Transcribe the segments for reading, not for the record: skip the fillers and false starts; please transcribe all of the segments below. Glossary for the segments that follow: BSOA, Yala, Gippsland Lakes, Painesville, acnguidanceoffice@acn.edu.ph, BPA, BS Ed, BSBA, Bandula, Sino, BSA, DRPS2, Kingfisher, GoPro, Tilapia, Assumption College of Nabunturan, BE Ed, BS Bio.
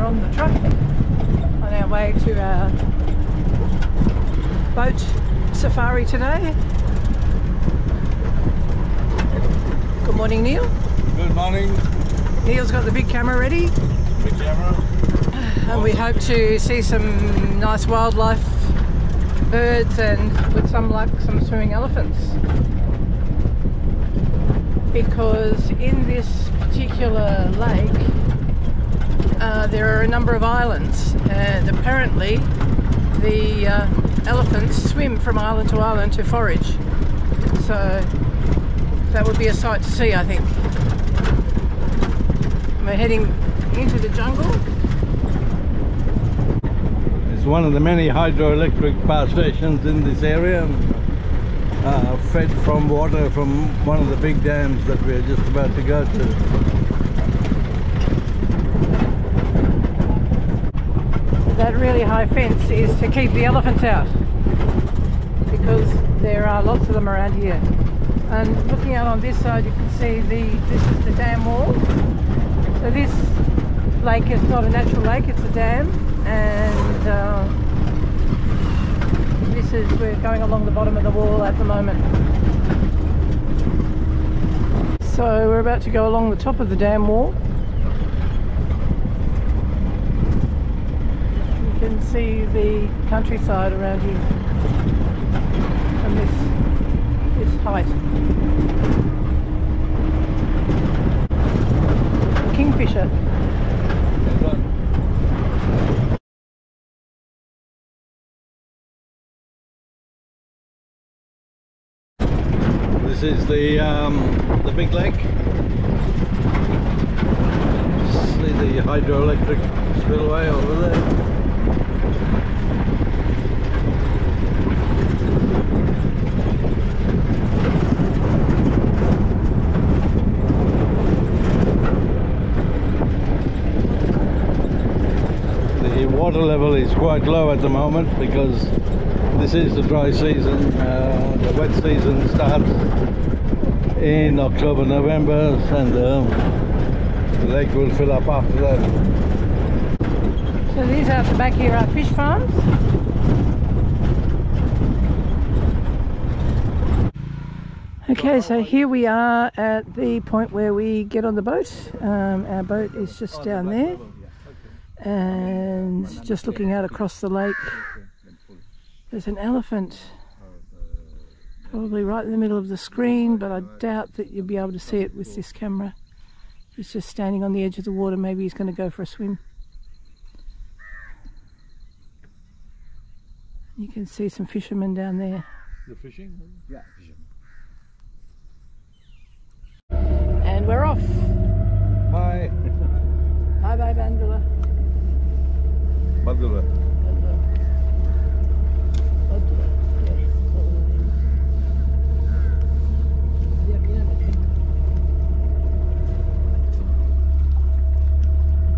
are on the truck on our way to our boat safari today. Good morning, Neil. Good morning. Neil's got the big camera ready. Big camera. And we hope to see some nice wildlife, birds, and with some luck, some swimming elephants. Because in this particular lake, there are a number of islands, and apparently the elephants swim from island to forage. So that would be a sight to see, I think. We're heading into the jungle. It's one of the many hydroelectric power stations in this area, fed from water from one of the big dams that we're just about to go to. That really high fence is to keep the elephants out, because there are lots of them around here. And looking out on this side, you can see this is the dam wall. So this lake is not a natural lake, it's a dam, and this is, we're going along the bottom of the wall at the moment. So we're about to go along the top of the dam wall. You can see the countryside around here from this height. Kingfisher. This is the big lake. See the hydroelectric spillway over there. Water level is quite low at the moment because this is the dry season. The wet season starts in October, November, and the lake will fill up after that. So these out the back here are fish farms. Okay, so here we are at the point where we get on the boat. Our boat is just down there. And just looking out across the lake, there's an elephant probably right in the middle of the screen, but I doubt that you'll be able to see it with this camera. He's just standing on the edge of the water. Maybe he's going to go for a swim. You can see some fishermen down there. You're fishing? Yeah, fishing. And we're off. Bye. Bye bye, Bandula. Bandula.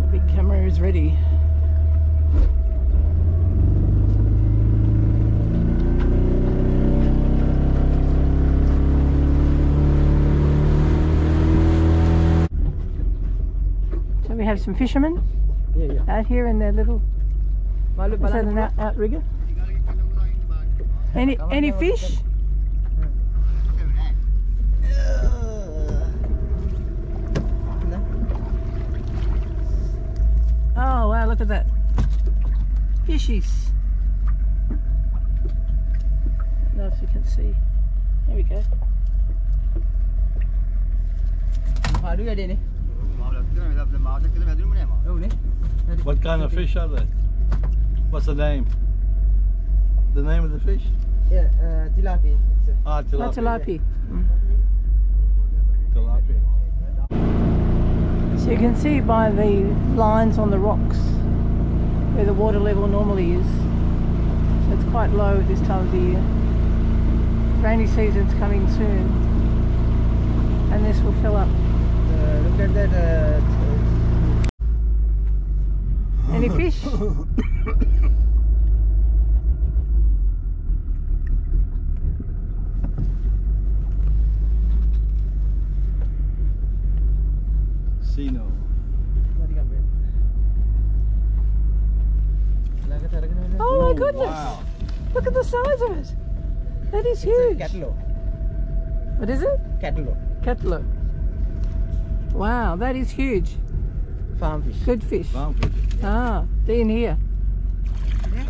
The big camera is ready. So we have some fishermen out here in their little. Is that an outrigger? Any fish? Oh wow, look at that. Fishies. I don't know if you can see. There we go. What kind of fish are they? What's the name? The name of the fish? Yeah, tilapia. Ah, tilapia. Oh, tilapia. Yeah. Tilapia. So you can see by the lines on the rocks where the water level normally is. So it's quite low at this time of the year. Rainy season's coming soon, and this will fill up. Look at that. Any fish? Sino. at that. Oh my goodness! Wow. Look at the size of it. That is huge. It's a catalo. What is it? Catalo. Catalo. Wow, that is huge. Farm fish. Good fish. Farm fish. Yeah. Ah, they're in here. Yeah.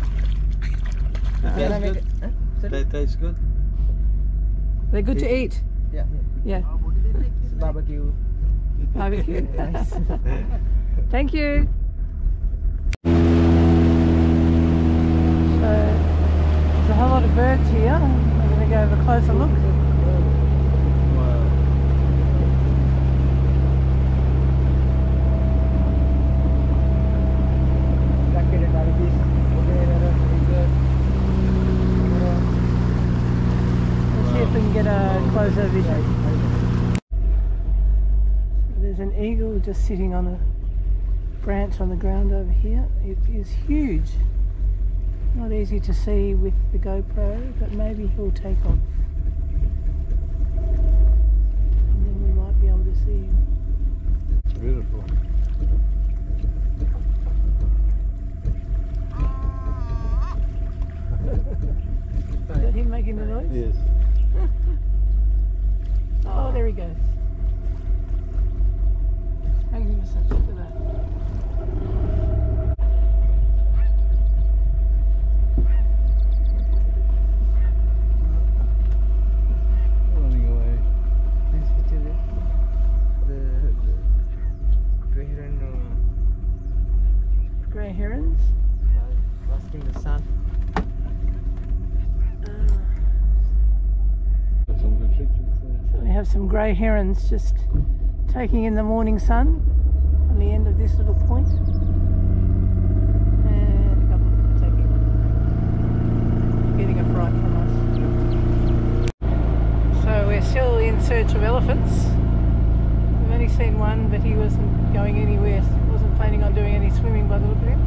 Good. Huh? They taste good. They're good to eat. Yeah. Yeah. Barbecue. Barbecue. Nice. Thank you. There's a whole lot of birds here. I'm going to go have a closer look. Let's see if we can get a closer vision. There's an eagle just sitting on a branch on the ground over here. It is huge. Not easy to see with the GoPro, but maybe he'll take off. And then we might be able to see him. It's beautiful. Is that him making the noise? Yes. Oh, there he goes. Magnificent, look at that. Some grey herons just taking in the morning sun on the end of this little point. And a couple of them taking, getting a fright from us. So we're still in search of elephants. We've only seen one, but he wasn't going anywhere, wasn't planning on doing any swimming by the look of him.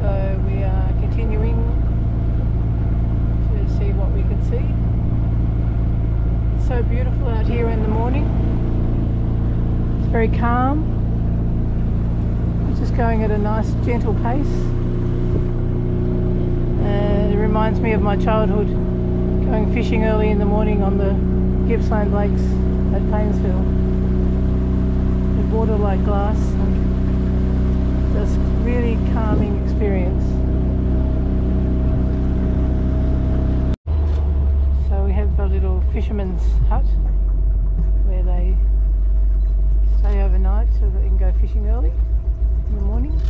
So we are continuing to see what we can see. So beautiful out here in the morning. It's very calm. It's just going at a nice gentle pace, and it reminds me of my childhood going fishing early in the morning on the Gippsland Lakes at Painesville. The water like glass, and just really calming experience. A little fisherman's hut where they stay overnight so that they can go fishing early in the mornings.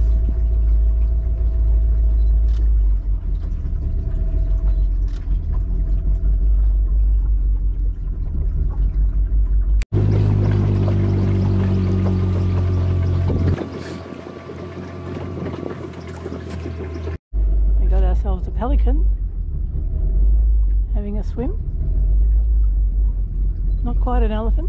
We got ourselves a pelican having a swim. Not quite an elephant.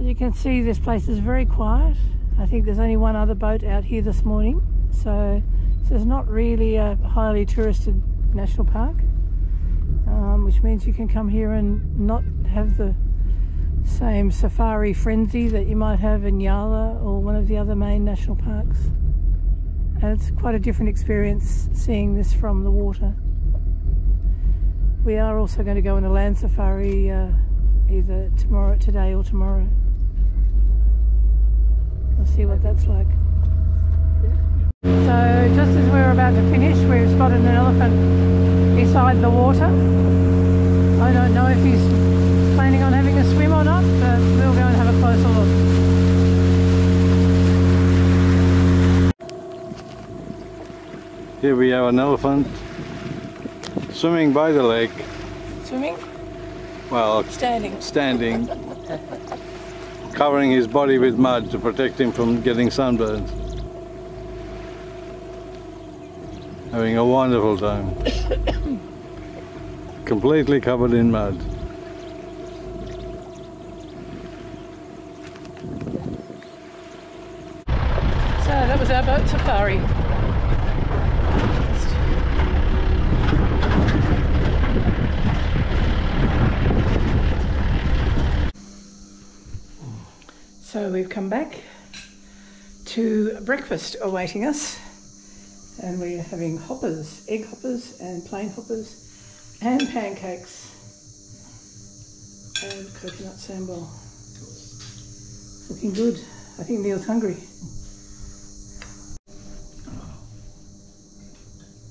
As you can see, this place is very quiet. I think there's only one other boat out here this morning, so it's not really a highly touristed national park, which means you can come here and not have the same safari frenzy that you might have in Yala or one of the other main national parks. And it's quite a different experience seeing this from the water. We are also going to go on a land safari either today or tomorrow. We'll see what that's like. Yeah. So just as we were about to finish, we've spotted an elephant beside the water. I don't know if he's planning on having a swim or not, but we'll go and have a closer look. Here we have an elephant. Swimming by the lake. Swimming? Well, standing. Covering his body with mud to protect him from getting sunburned. Having a wonderful time. Completely covered in mud. So that was our boat safari. So we've come back to breakfast awaiting us, and we're having hoppers, egg hoppers and plain hoppers and pancakes and coconut sambal. Looking good. I think Neil's hungry.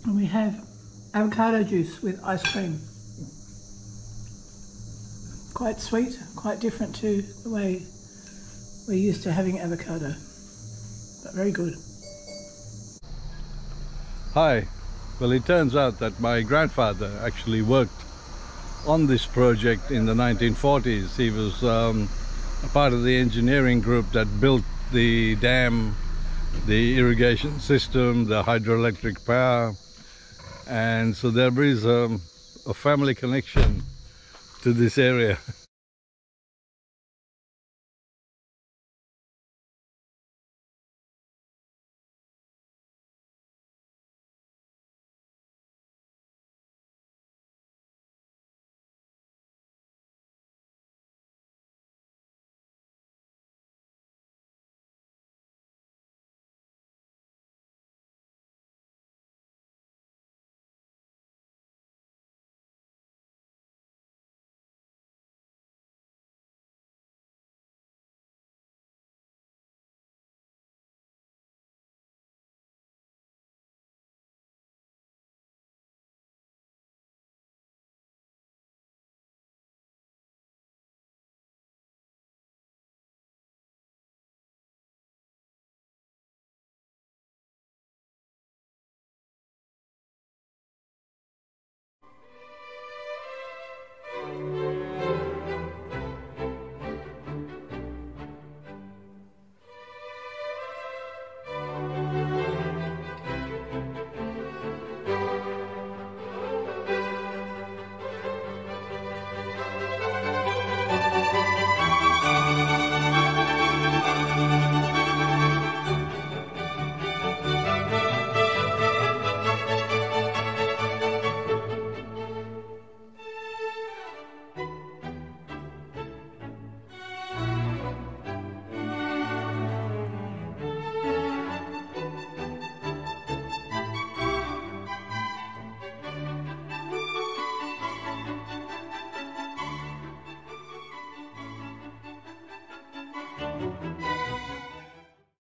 And we have avocado juice with ice cream. Quite sweet, quite different to the way we're used to having avocado, but very good. Hi, well, it turns out that my grandfather actually worked on this project in the 1940s. He was a part of the engineering group that built the dam, the irrigation system, the hydroelectric power, and so there is a family connection to this area.